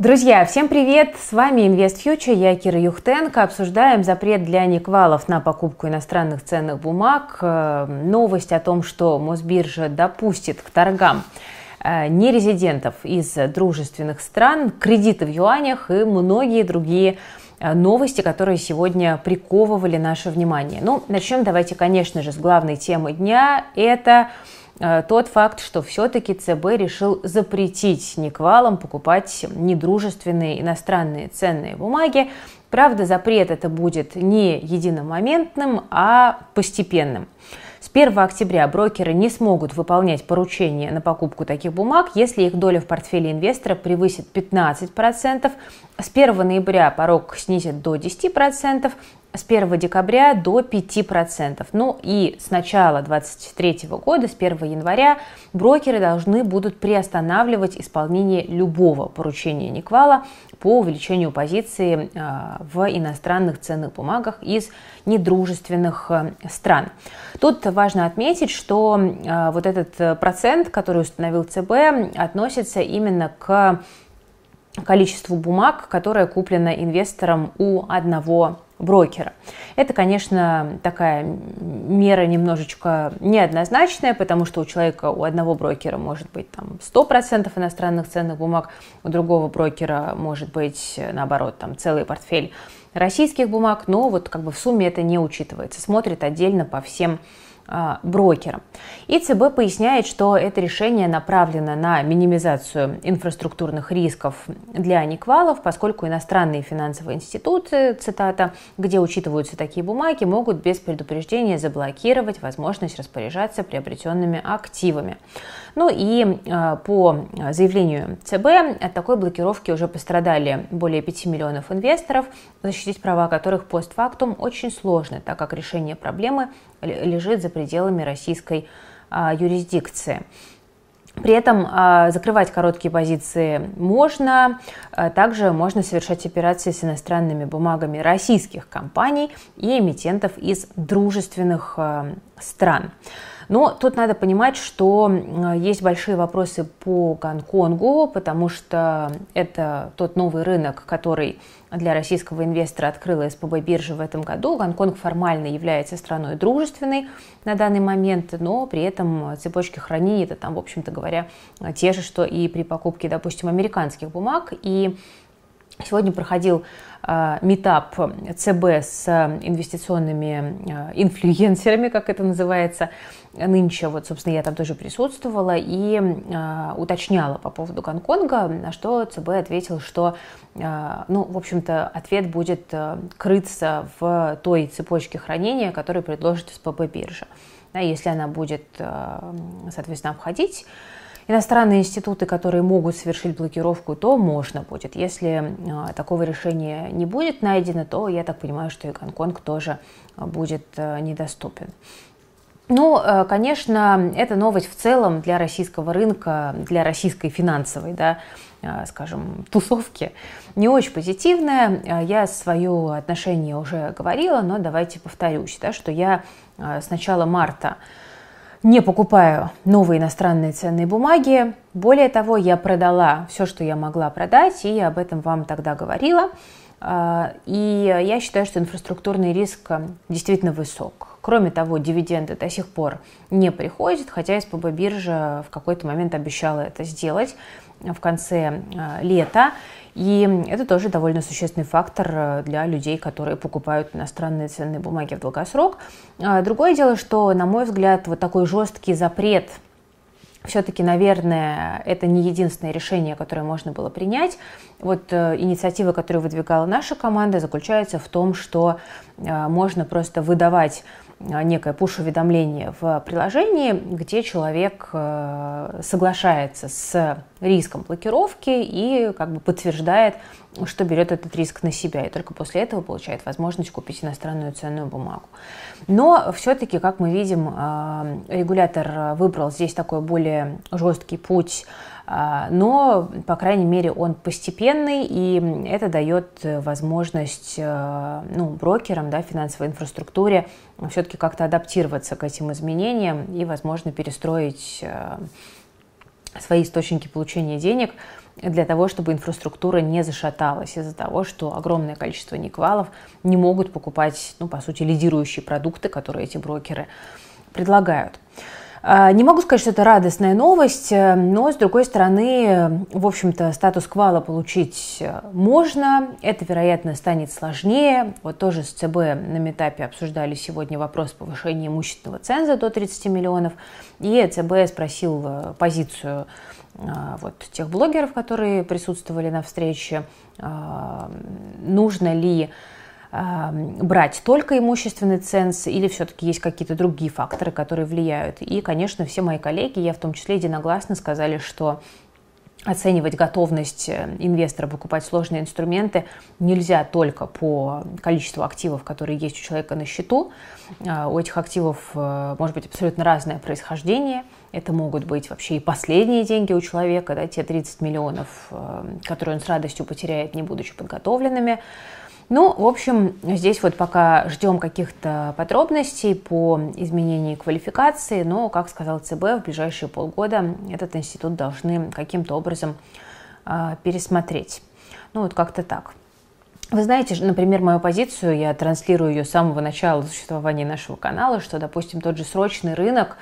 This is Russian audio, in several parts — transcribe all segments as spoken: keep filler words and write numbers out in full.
Друзья, всем привет! С вами Invest Future, я Кира Юхтенко. Обсуждаем запрет для неквалов на покупку иностранных ценных бумаг. Новость о том, что Мосбиржа допустит к торгам нерезидентов из дружественных стран, кредиты в юанях и многие другие новости, которые сегодня приковывали наше внимание. Ну, начнем давайте, конечно же, с главной темы дня. Это тот факт, что все-таки ЦБ решил запретить неквалам покупать недружественные иностранные ценные бумаги. Правда, запрет это будет не единомоментным, а постепенным. С первого октября брокеры не смогут выполнять поручения на покупку таких бумаг, если их доля в портфеле инвестора превысит пятнадцать процентов. С первого ноября порог снизят до десяти процентов. С первого декабря до пяти процентов. Ну и с начала две тысячи двадцать третьего года, с первого января, брокеры должны будут приостанавливать исполнение любого поручения неквала по увеличению позиции в иностранных ценных бумагах из недружественных стран. Тут важно отметить, что вот этот процент, который установил ЦБ, относится именно к количеству бумаг, которое куплено инвестором у одного брокера. Это, конечно, такая мера немножечко неоднозначная, потому что у человека, у одного брокера может быть там сто процентов иностранных ценных бумаг, у другого брокера может быть, наоборот, там целый портфель российских бумаг, но вот как бы в сумме это не учитывается, смотрит отдельно по всем брокерам. И ЦБ поясняет, что это решение направлено на минимизацию инфраструктурных рисков для неквалов, поскольку иностранные финансовые институты, цитата, где учитываются такие бумаги, могут без предупреждения заблокировать возможность распоряжаться приобретенными активами. Ну и по заявлению ЦБ от такой блокировки уже пострадали более пяти миллионов инвесторов, защитить права которых постфактум очень сложно, так как решение проблемы лежит за пределами российской а, юрисдикции. При этом а, закрывать короткие позиции можно, а также можно совершать операции с иностранными бумагами российских компаний и эмитентов из дружественных а, стран. Но тут надо понимать, что есть большие вопросы по Гонконгу, потому что это тот новый рынок, который для российского инвестора открыла эс пэ бэ биржа в этом году. Гонконг формально является страной дружественной на данный момент, но при этом цепочки хранения, это там, в общем-то говоря, те же, что и при покупке, допустим, американских бумаг. И сегодня проходил митап ЦБ с инвестиционными инфлюенсерами, как это называется, нынче. Вот, собственно, я там тоже присутствовала и а, уточняла по поводу Гонконга, на что ЦБ ответил, что, а, ну, в общем-то, ответ будет а, крыться в той цепочке хранения, которую предложит эс пэ бэ биржа. Да, если она будет, а, соответственно, обходить иностранные институты, которые могут совершить блокировку, то можно будет. Если а, такого решения не будет найдено, то я так понимаю, что и Гонконг тоже будет а, недоступен. Ну, конечно, эта новость в целом для российского рынка, для российской финансовой, да, скажем, тусовки не очень позитивная. Я свое отношение уже говорила, но давайте повторюсь, да, что я с начала марта не покупаю новые иностранные ценные бумаги. Более того, я продала все, что я могла продать, и я об этом вам тогда говорила. И я считаю, что инфраструктурный риск действительно высок. Кроме того, дивиденды до сих пор не приходят, хотя эс пэ бэ биржа в какой-то момент обещала это сделать в конце лета. И это тоже довольно существенный фактор для людей, которые покупают иностранные ценные бумаги в долгосрок. Другое дело, что, на мой взгляд, вот такой жесткий запрет, все-таки, наверное, это не единственное решение, которое можно было принять. Вот э, инициатива, которую выдвигала наша команда, заключается в том, что э, можно просто выдавать э, некое пуш-уведомление в приложении, где человек э, соглашается с риском блокировки и как бы подтверждает, что берет этот риск на себя, и только после этого получает возможность купить иностранную ценную бумагу. Но все-таки, как мы видим, э, регулятор выбрал здесь такой более жесткий путь, но, по крайней мере, он постепенный, и это дает возможность, ну, брокерам, да, финансовой инфраструктуре все-таки как-то адаптироваться к этим изменениям и, возможно, перестроить свои источники получения денег для того, чтобы инфраструктура не зашаталась из-за того, что огромное количество никвалов не могут покупать, ну, по сути, лидирующие продукты, которые эти брокеры предлагают. Не могу сказать, что это радостная новость, но, с другой стороны, в общем-то, статус квала получить можно, это, вероятно, станет сложнее. Вот тоже с ЦБ на метапе обсуждали сегодня вопрос повышения имущественного ценза до тридцати миллионов, и ЦБ спросил позицию вот тех блогеров, которые присутствовали на встрече, нужно ли брать только имущественный ценз или все-таки есть какие-то другие факторы, которые влияют. И, конечно, все мои коллеги, я в том числе, единогласно сказали, что оценивать готовность инвестора покупать сложные инструменты нельзя только по количеству активов, которые есть у человека на счету. У этих активов может быть абсолютно разное происхождение. Это могут быть вообще и последние деньги у человека, да, те тридцать миллионов, которые он с радостью потеряет, не будучи подготовленными. Ну, в общем, здесь вот пока ждем каких-то подробностей по изменению квалификации, но, как сказал ЦБ, в ближайшие полгода этот институт должны каким-то образом э, пересмотреть. Ну, вот как-то так. Вы знаете, например, мою позицию, я транслирую ее с самого начала существования нашего канала, что, допустим, тот же срочный рынок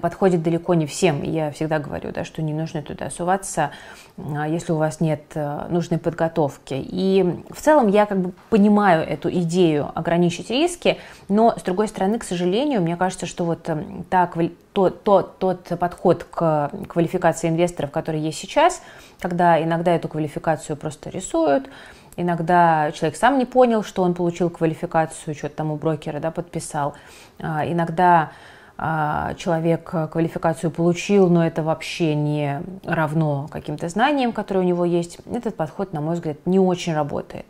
подходит далеко не всем. Я всегда говорю, да, что не нужно туда суваться, если у вас нет нужной подготовки. И в целом я как бы понимаю эту идею ограничить риски, но, с другой стороны, к сожалению, мне кажется, что вот та, то, то, тот подход к квалификации инвесторов, который есть сейчас, когда иногда эту квалификацию просто рисуют, иногда человек сам не понял, что он получил квалификацию, что-то там у брокера, да, подписал. Иногда человек квалификацию получил, но это вообще не равно каким-то знаниям, которые у него есть. Этот подход, на мой взгляд, не очень работает.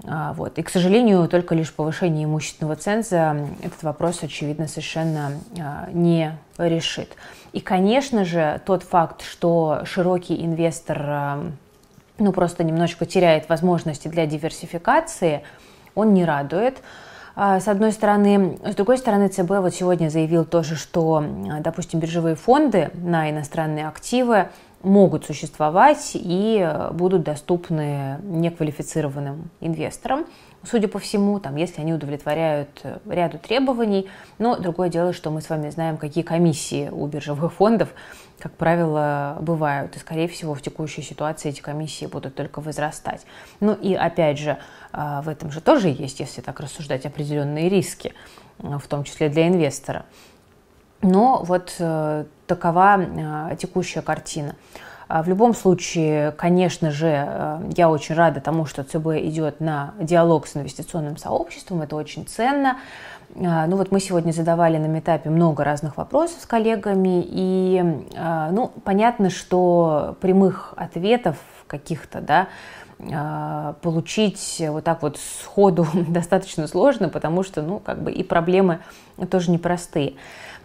Вот. И, к сожалению, только лишь повышение имущественного ценза этот вопрос, очевидно, совершенно не решит. И, конечно же, тот факт, что широкий инвестор, ну, просто немножечко теряет возможности для диверсификации, он не радует, с одной стороны. С другой стороны, ЦБ вот сегодня заявил тоже, что, допустим, биржевые фонды на иностранные активы могут существовать и будут доступны неквалифицированным инвесторам, судя по всему, там, если они удовлетворяют ряду требований. Но другое дело, что мы с вами знаем, какие комиссии у биржевых фондов, как правило, бывают. И, скорее всего, в текущей ситуации эти комиссии будут только возрастать. Ну и, опять же, в этом же тоже есть, если так рассуждать, определенные риски, в том числе для инвестора. Но вот такова текущая картина. В любом случае, конечно же, я очень рада тому, что ЦБ идет на диалог с инвестиционным сообществом, это очень ценно. Ну вот мы сегодня задавали на метапе много разных вопросов с коллегами, и, ну, понятно, что прямых ответов каких-то, да, получить вот так вот сходу достаточно сложно, потому что, ну, как бы и проблемы тоже непростые.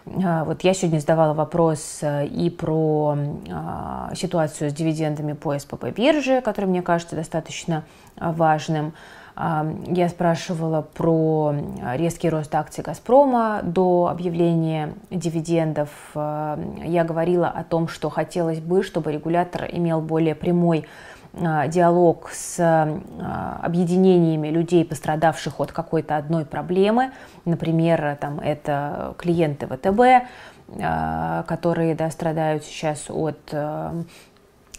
Вот я сегодня задавала вопрос и про э, ситуацию с дивидендами по эс пэ бэ бирже, который, мне кажется, достаточно важным. Э, я спрашивала про резкий рост акций «Газпрома» до объявления дивидендов. Э, я говорила о том, что хотелось бы, чтобы регулятор имел более прямой э, диалог с э, объединениями людей, пострадавших от какой-то одной проблемы. Например, там, это клиенты вэ тэ бэ, которые, да, страдают сейчас от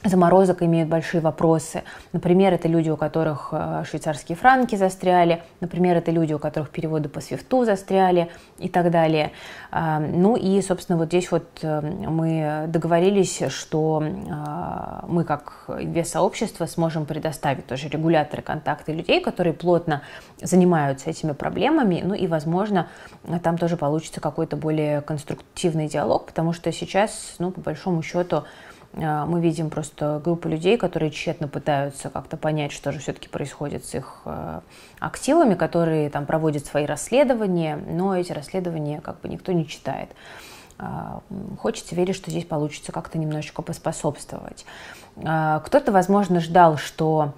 заморозок, имеют большие вопросы. Например, это люди, у которых швейцарские франки застряли. Например, это люди, у которых переводы по свифту застряли и так далее. Ну и, собственно, вот здесь вот мы договорились, что мы как инвестсообщество сможем предоставить тоже регуляторы контакты людей, которые плотно занимаются этими проблемами. Ну и, возможно, там тоже получится какой-то более конструктивный диалог, потому что сейчас, ну, по большому счету, мы видим просто группу людей, которые тщетно пытаются как-то понять, что же все-таки происходит с их активами, которые там проводят свои расследования, но эти расследования как бы никто не читает. Хочется верить, что здесь получится как-то немножечко поспособствовать. Кто-то, возможно, ждал, что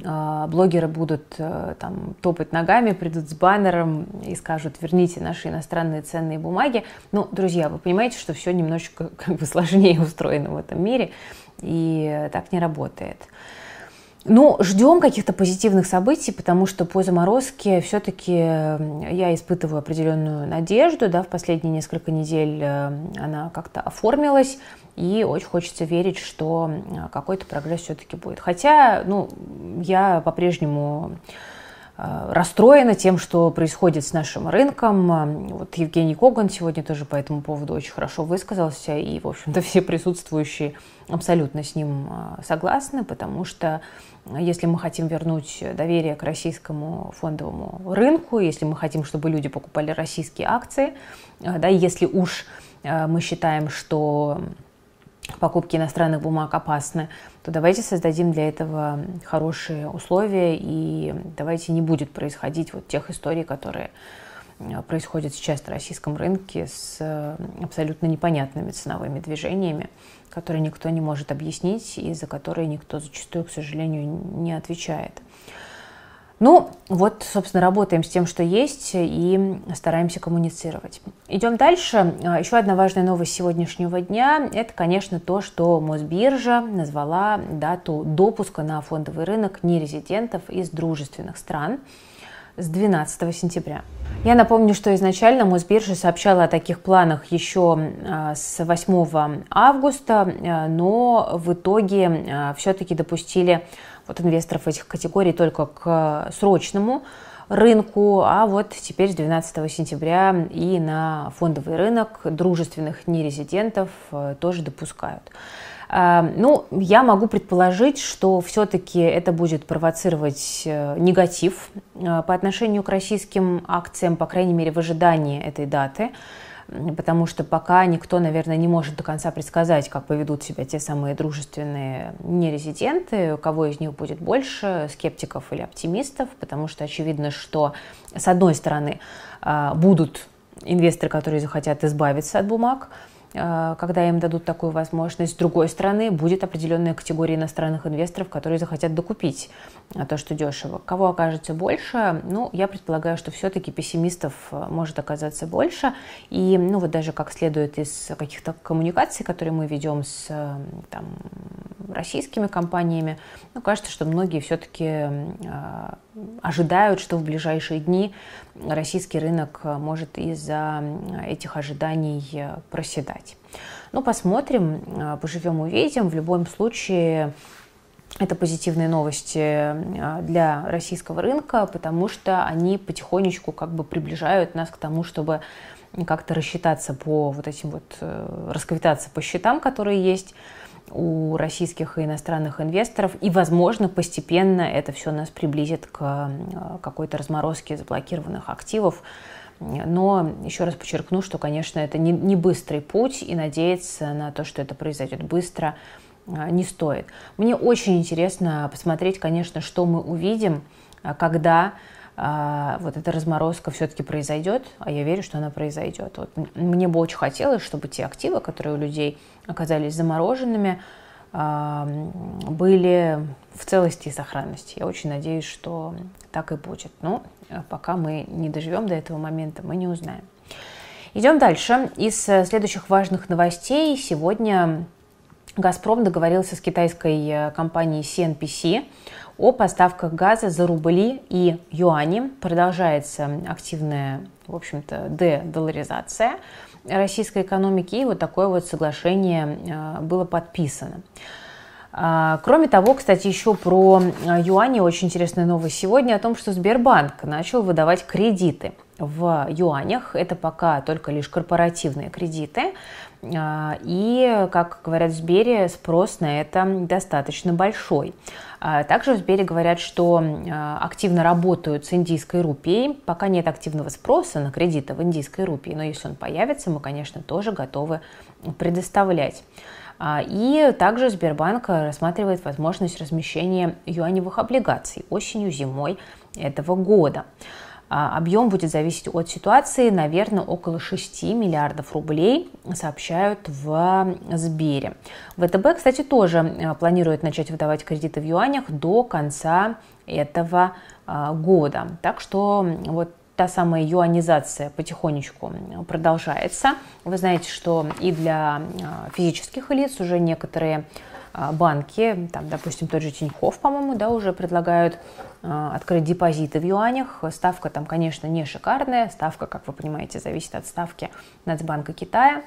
блогеры будут там топать ногами, придут с баннером и скажут: верните наши иностранные ценные бумаги. Ну, друзья, вы понимаете, что все немножечко как бы сложнее устроено в этом мире, и так не работает. Ну, ждем каких-то позитивных событий, потому что по заморозке все-таки я испытываю определенную надежду, да, в последние несколько недель она как-то оформилась, и очень хочется верить, что какой-то прогресс все-таки будет. Хотя, ну, я по-прежнему расстроена тем, что происходит с нашим рынком. Вот Евгений Коган сегодня тоже по этому поводу очень хорошо высказался, и, в общем-то, все присутствующие абсолютно с ним согласны, потому что если мы хотим вернуть доверие к российскому фондовому рынку, если мы хотим, чтобы люди покупали российские акции, да, если уж мы считаем, что покупки иностранных бумаг опасны, то давайте создадим для этого хорошие условия, и давайте не будет происходить вот тех историй, которые происходят сейчас на российском рынке с абсолютно непонятными ценовыми движениями, которые никто не может объяснить и за которые никто зачастую, к сожалению, не отвечает. Ну, вот, собственно, работаем с тем, что есть, и стараемся коммуницировать. Идем дальше. Еще одна важная новость сегодняшнего дня – это, конечно, то, что Мосбиржа назвала дату допуска на фондовый рынок нерезидентов из дружественных стран с двенадцатого сентября. Я напомню, что изначально Мосбиржа сообщала о таких планах еще с восьмого августа, но в итоге все-таки допустили вот инвесторов этих категорий только к срочному рынку, а вот теперь с двенадцатого сентября и на фондовый рынок дружественных нерезидентов тоже допускают. Ну, я могу предположить, что все-таки это будет провоцировать негатив по отношению к российским акциям, по крайней мере, в ожидании этой даты, потому что пока никто, наверное, не может до конца предсказать, как поведут себя те самые дружественные нерезиденты, у кого из них будет больше, скептиков или оптимистов, потому что очевидно, что, с одной стороны, будут инвесторы, которые захотят избавиться от бумаг, когда им дадут такую возможность. С другой стороны, будет определенная категория иностранных инвесторов, которые захотят докупить то, что дешево. Кого окажется больше? Ну, я предполагаю, что все-таки пессимистов может оказаться больше. И, ну, вот даже как следует из каких-то коммуникаций, которые мы ведем с там, российскими компаниями, ну, кажется, что многие все-таки ожидают, что в ближайшие дни российский рынок может из-за этих ожиданий проседать. Ну, посмотрим, поживем, увидим. В любом случае, это позитивные новости для российского рынка, потому что они потихонечку как бы приближают нас к тому, чтобы как-то рассчитаться по вот этим вот, расквитаться по счетам, которые есть у российских и иностранных инвесторов, и, возможно, постепенно это все нас приблизит к какой-то разморозке заблокированных активов. Но еще раз подчеркну, что, конечно, это не, не быстрый путь, и надеяться на то, что это произойдет быстро, не стоит. Мне очень интересно посмотреть, конечно, что мы увидим, когда а, вот эта разморозка все-таки произойдет, а я верю, что она произойдет. Вот, мне бы очень хотелось, чтобы те активы, которые у людей оказались замороженными, а, были в целости и сохранности. Я очень надеюсь, что так и будет. Но пока мы не доживем до этого момента, мы не узнаем. Идем дальше. Из следующих важных новостей. Сегодня «Газпром» договорился с китайской компанией си эн пи си о поставках газа за рубли и юани. Продолжается активная, в общем-то, де-долларизация российской экономики. И вот такое вот соглашение было подписано. Кроме того, кстати, еще про юани очень интересная новость сегодня о том, что Сбербанк начал выдавать кредиты в юанях. Это пока только лишь корпоративные кредиты. И, как говорят в Сбере, спрос на это достаточно большой. Также в Сбере говорят, что активно работают с индийской рупией. Пока нет активного спроса на кредиты в индийской рупии, но если он появится, мы, конечно, тоже готовы предоставлять. И также Сбербанк рассматривает возможность размещения юаневых облигаций осенью, зимой этого года. Объем будет зависеть от ситуации, наверное, около шести миллиардов рублей, сообщают в Сбере. ВТБ, кстати, тоже планирует начать выдавать кредиты в юанях до конца этого года. Так что вот та самая юанизация потихонечку продолжается. Вы знаете, что и для физических лиц уже некоторые банки, там, допустим, тот же Тинькофф, по-моему, да, уже предлагают открыть депозиты в юанях. Ставка там, конечно, не шикарная. Ставка, как вы понимаете, зависит от ставки Нацбанка Китая.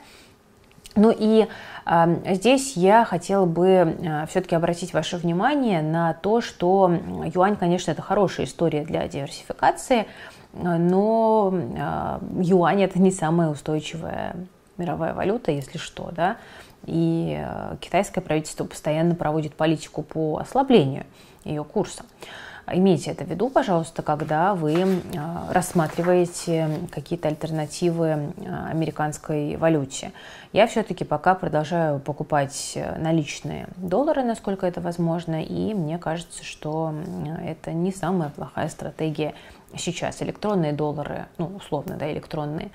Ну и э, здесь я хотела бы э, все-таки обратить ваше внимание на то, что юань, конечно, это хорошая история для диверсификации, но э, юань это не самая устойчивая мировая валюта, если что, да. И э, китайское правительство постоянно проводит политику по ослаблению ее курса. Имейте это в виду, пожалуйста, когда вы рассматриваете какие-то альтернативы американской валюте. Я все-таки пока продолжаю покупать наличные доллары, насколько это возможно, и мне кажется, что это не самая плохая стратегия сейчас. Электронные доллары, ну, условно, да, электронные,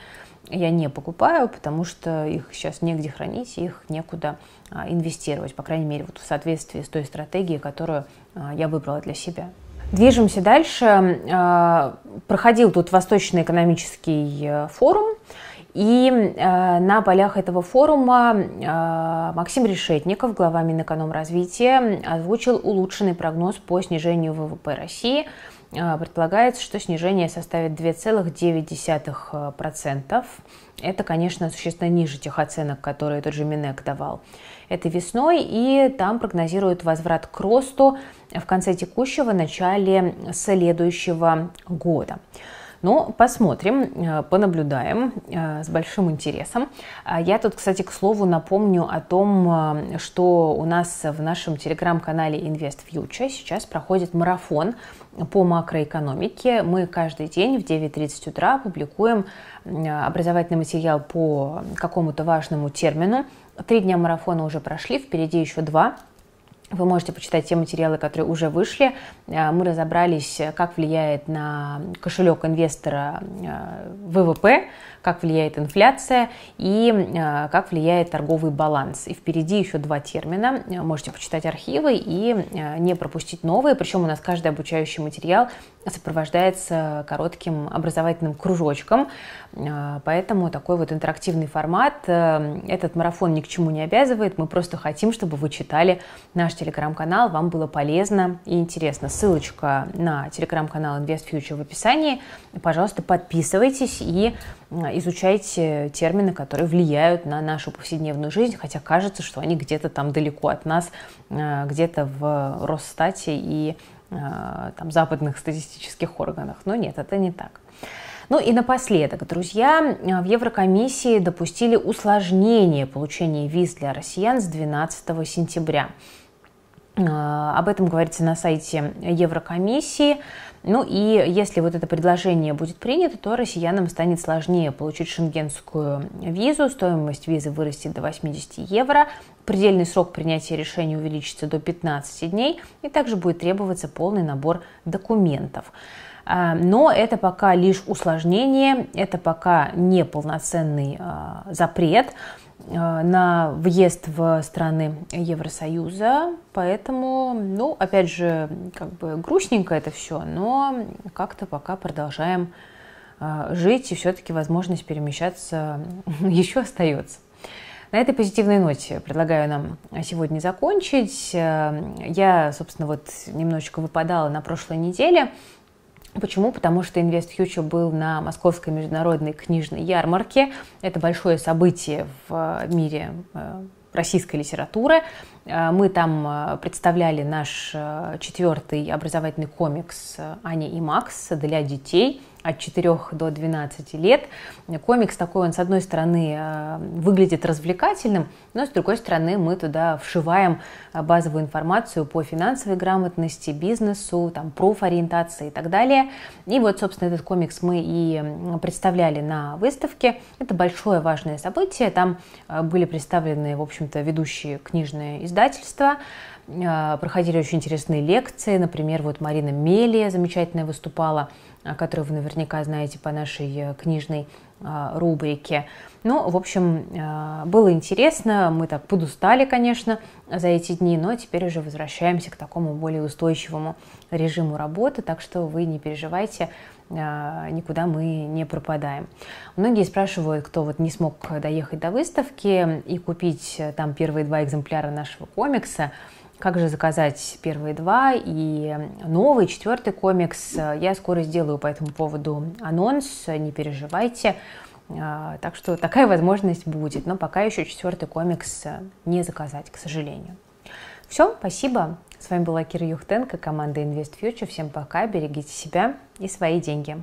я не покупаю, потому что их сейчас негде хранить, их некуда инвестировать, по крайней мере, вот в соответствии с той стратегией, которую я выбрала для себя. Движемся дальше. Проходил тут Восточно-экономический форум, и на полях этого форума Максим Решетников, глава Минэкономразвития, озвучил улучшенный прогноз по снижению ВВП России. Предполагается, что снижение составит две целых девять десятых процента. Это, конечно, существенно ниже тех оценок, которые тот же Минэк давал этой весной, и там прогнозируют возврат к росту в конце текущего, начале следующего года. Но посмотрим, понаблюдаем с большим интересом. Я тут, кстати, к слову напомню о том, что у нас в нашем телеграм-канале Invest Future сейчас проходит марафон по макроэкономике. Мы каждый день в девять тридцать утра публикуем образовательный материал по какому-то важному термину. Три дня марафона уже прошли, впереди еще два. Вы можете почитать те материалы, которые уже вышли. Мы разобрались, как влияет на кошелек инвестора ВВП, как влияет инфляция и как влияет торговый баланс. И впереди еще два термина. Можете почитать архивы и не пропустить новые. Причем у нас каждый обучающий материал сопровождается коротким образовательным кружочком. Поэтому такой вот интерактивный формат. Этот марафон ни к чему не обязывает. Мы просто хотим, чтобы вы читали наш телеграм-канал, вам было полезно и интересно. Ссылочка на телеграм-канал Invest Future в описании. Пожалуйста, подписывайтесь и изучайте термины, которые влияют на нашу повседневную жизнь, хотя кажется, что они где-то там далеко от нас, где-то в Росстате и там, западных статистических органах. Но нет, это не так. Ну и напоследок, друзья, в Еврокомиссии допустили усложнение получения виз для россиян с двенадцатого сентября. Об этом говорится на сайте Еврокомиссии. Ну и если вот это предложение будет принято, то россиянам станет сложнее получить шенгенскую визу, стоимость визы вырастет до восьмидесяти евро, предельный срок принятия решения увеличится до пятнадцати дней, и также будет требоваться полный набор документов. Но это пока лишь усложнение, это пока не полноценный запрет на въезд в страны Евросоюза, поэтому, ну, опять же, как бы грустненько это все, но как-то пока продолжаем жить, и все-таки возможность перемещаться еще остается. На этой позитивной ноте предлагаю нам сегодня закончить. Я, собственно, вот немножечко выпадала на прошлой неделе. Почему? Потому что Invest Future был на Московской международной книжной ярмарке. Это большое событие в мире российской литературы. Мы там представляли наш четвертый образовательный комикс «Аня и Макс» для детей от четырёх до двенадцати лет. Комикс такой, он с одной стороны выглядит развлекательным, но с другой стороны мы туда вшиваем базовую информацию по финансовой грамотности, бизнесу, там, профориентации и так далее. И вот, собственно, этот комикс мы и представляли на выставке. Это большое важное событие, там были представлены, в общем-то, ведущие книжные издательства. проходили очень интересные лекции. Например, вот Марина Мелия замечательно выступала, которую вы наверняка знаете по нашей книжной рубрике. Ну, в общем, было интересно. Мы так подустали, конечно, за эти дни, но теперь уже возвращаемся к такому более устойчивому режиму работы. Так что вы не переживайте, никуда мы не пропадаем. Многие спрашивают, кто вот не смог доехать до выставки и купить там первые два экземпляра нашего комикса, как же заказать первые два и новый, четвертый комикс. Я скоро сделаю по этому поводу анонс, не переживайте. Так что такая возможность будет, но пока еще четвертый комикс не заказать, к сожалению. Все, спасибо. С вами была Кира Юхтенко, команда Invest Future. Всем пока, берегите себя и свои деньги.